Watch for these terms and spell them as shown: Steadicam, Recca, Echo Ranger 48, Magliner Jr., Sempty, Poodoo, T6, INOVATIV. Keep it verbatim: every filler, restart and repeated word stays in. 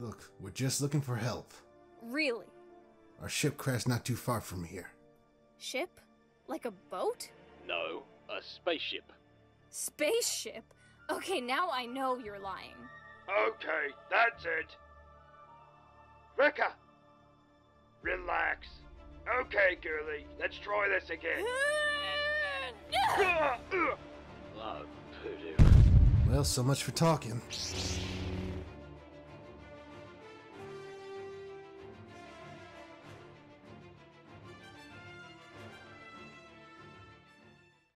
Look, we're just looking for help. Really? Our ship crashed not too far from here. Ship? Like a boat? No, a spaceship. Spaceship? Okay, now I know you're lying. Okay, that's it. Recca! Relax. Okay, girlie, let's try this again. Well, Poodoo. Well, so much for talking.